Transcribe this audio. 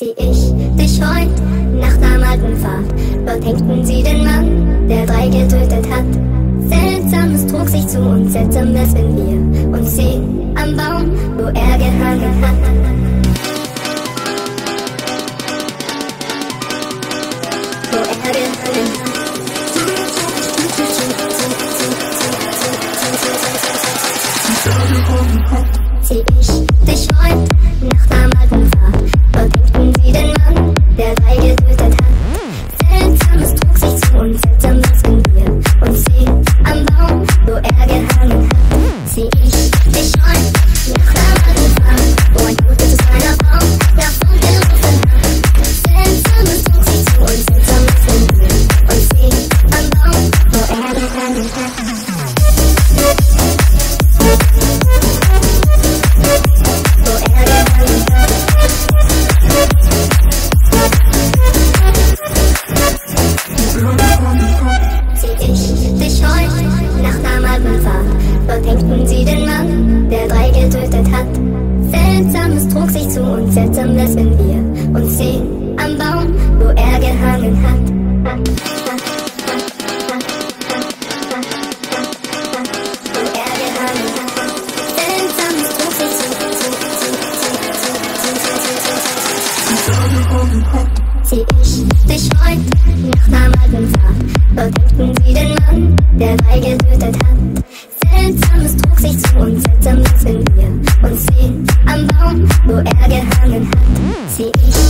Zieh ich dich heut nach Damatenfahrt. Dort hängten sie den Mann, der 3 getötet hat. Seltsames trug sich zu uns, seltsames, wenn wir uns sehen am Baum, wo er gehangen hat. Zieh ich dich heut nach Damatenfahrt. Dort hängten sie den Mann, der 3 getötet hat. Seltsames trug sich zu uns, seltsames ging wir uns sehen am Baum, wo er gehangen hat. Zieh ich dich heut nach Damatenfahrt, wo ein gutes kleiner Baum nach vorn gerufen hat. Seltsames trug sich zu uns, seltsames ging wir uns sehen am Baum, wo er gehangen hat. Dort hängten sie den Mann, der 3 getötet hat. Seltsames trug sich zu uns, seltsames, wenn wir uns sehen am Baum, wo er gehangen hat. Wo er gehangen hat. Seltsames trug sich zu. Zieh ich dich heut nach Damatenfahrt. Dort hängten sie den Mann, der 3 getötet hat. Seltsames trug sich zu uns, seltsames, wenn wir uns sehen am Baum, wo er gehangen hat. Zieh ich